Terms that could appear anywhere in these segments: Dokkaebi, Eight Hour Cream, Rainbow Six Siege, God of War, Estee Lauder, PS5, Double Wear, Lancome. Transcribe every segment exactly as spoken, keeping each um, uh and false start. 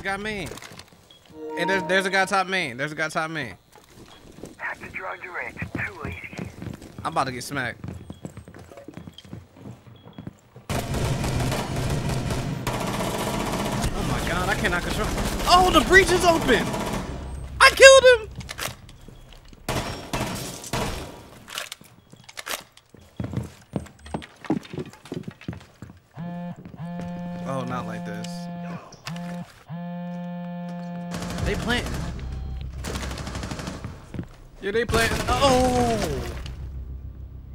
a guy main. And there's, there's a guy top main. There's a guy top main. Have to draw direct. Too easy. I'm about to get smacked. Oh my god, I cannot control. Oh, the breach is open. I killed him. Oh, not like this. They planting. Yeah, they planting. Oh!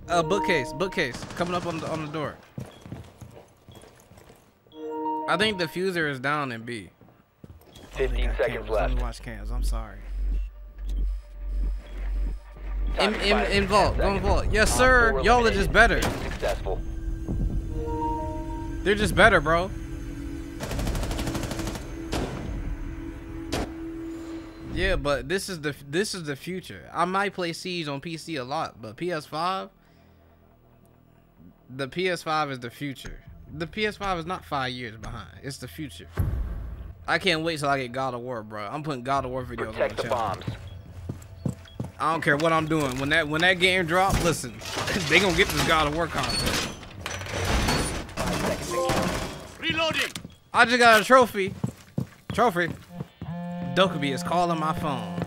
Uh, bookcase, bookcase, coming up on the on the door. I think the diffuser is down in B. Fifteen seconds left. Let me watch cams. I'm sorry. In in in vault, go in vault. Yes, sir. Y'all are just better. Successful. They're just better, bro. Yeah, but this is the this is the future. I might play Siege on P C a lot, but P S five, the P S five is the future. The P S five is not five years behind. It's the future. I can't wait till I get God of War, bro. I'm putting God of War videos Protect on the bombs. I don't care what I'm doing. When that when that game drops, listen, they gonna get this God of War content. Reloading. I just got a trophy. Trophy. Dokkaebi is calling my phone.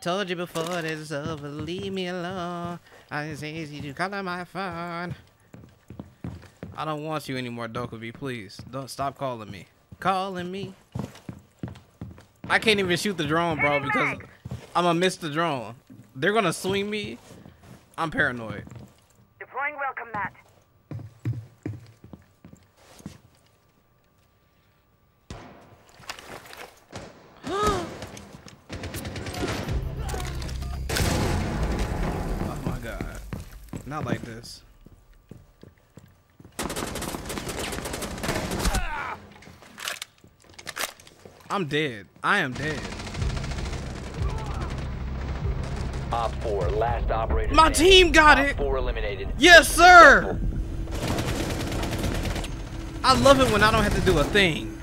Told you before this is over, leave me alone. It's easy to call on my phone. I don't want you anymore, Dokkaebi. Please, don't stop calling me. Calling me. I can't even shoot the drone, bro, because I'm gonna miss the drone. They're gonna swing me. I'm paranoid. Deploying welcome mat. Not like this. I'm dead. I am dead. Op four, last operator. My team got it. Op four eliminated. Yes, sir. I love it when I don't have to do a thing.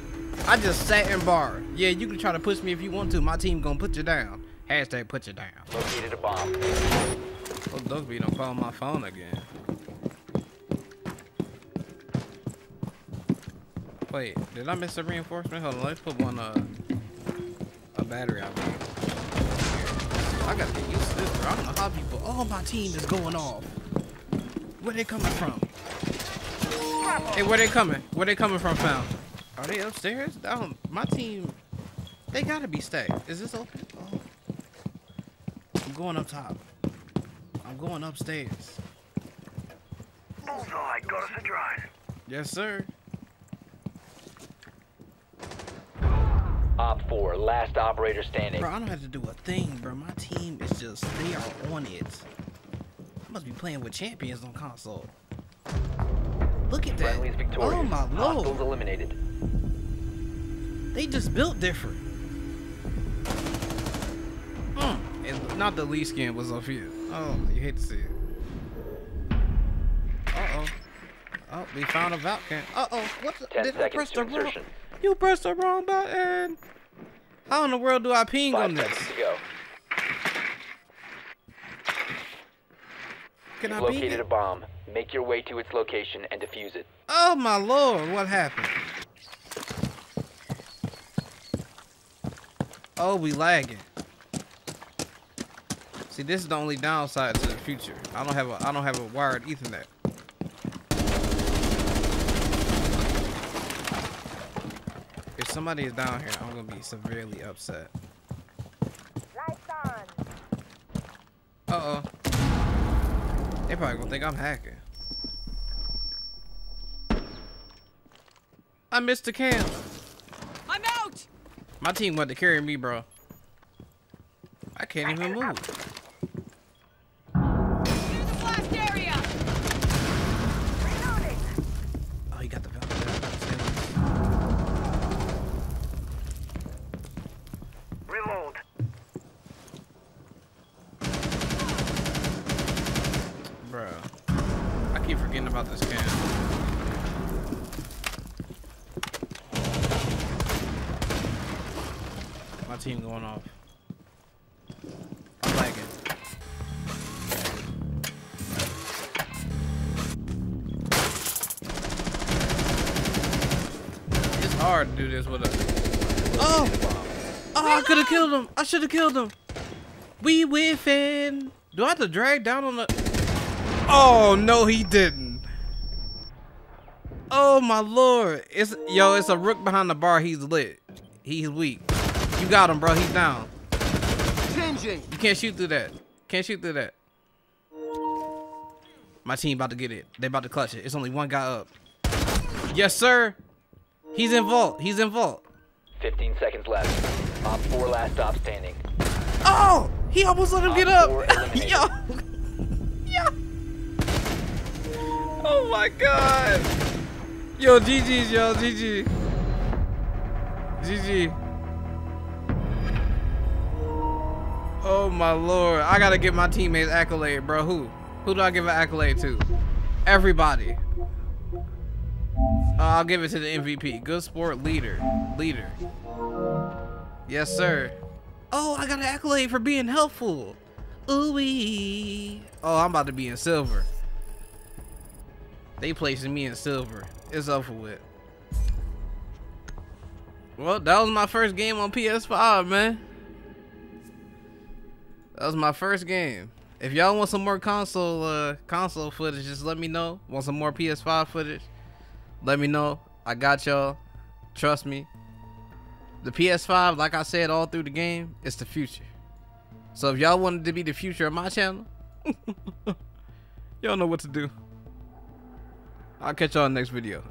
I just sat and barred. Yeah, you can try to push me if you want to. My team gonna put you down. Hashtag put you down. Located a bomb. Oh, Dokkaebi don't call my phone again. Wait, did I miss a reinforcement? Hold on, let's put one, uh, a battery out here. I gotta get used to this, bro. I don't know how people, oh, my team is going off. Where they coming from? Hey, where they coming? Where they coming from, fam? Are they upstairs? Down. My team, they gotta be stacked. Is this open? Oh. I'm going up top. I'm going upstairs. Bullseye, got us a drone. Yes, sir. Op four, last operator standing. Bro, I don't have to do a thing, bro. My team is just, they are on it. I must be playing with champions on console. Look at that. Oh, my lord. Hostiles eliminated. They just built different. Mm. And not the least skin was up here. Oh, you hate to see it. Uh-oh. Oh, we found a vault can. Uh-oh, what the? Ten did I press the wrong? You pressed the wrong button. How in the world do I ping Five on this? Can You've I located ping a bomb. Make your way to its location and defuse it. Oh my lord, what happened? Oh, we lagging. See, this is the only downside to the future. I don't have a I don't have a wired Ethernet. If somebody is down here, I'm gonna be severely upset. Lights on. Uh oh. They probably gonna think I'm hacking. I missed the cam. I'm out. My team went to carry me, bro. I can't even move. Bro, I keep forgetting about this cam. team going off. I'm lagging. It's hard to do this with a... Oh! Oh, I could have killed him. I should have killed him. We whiffing. Do I have to drag down on the... Oh, no, he didn't. Oh, my Lord. It's Yo, it's a rook behind the bar. He's lit. He's weak. You got him, bro. He's down. Changing. You can't shoot through that. Can't shoot through that. My team about to get it. They about to clutch it. It's only one guy up. Yes, sir. He's in vault. He's in vault. fifteen seconds left. Op four last stop standing. Oh! He almost let him Op get up. Yo. Yo. Oh, my God. Yo, G G's, yo. G G. G G. Oh my Lord. I gotta give my teammates accolade, bro. Who? Who do I give an accolade to? Everybody. Uh, I'll give it to the M V P. Good sport leader. Leader. Yes, sir. Oh, I got an accolade for being helpful. Ooh-wee. Oh, I'm about to be in silver. They placing me in silver. It's over with. Well, that was my first game on P S five, man. That was my first game. If y'all want some more console uh, console footage, just let me know. Want some more P S five footage? Let me know. I got y'all. Trust me. The P S five, like I said all through the game, it's the future. So if y'all wanted to be the future of my channel, y'all know what to do. I'll catch y'all in the next video.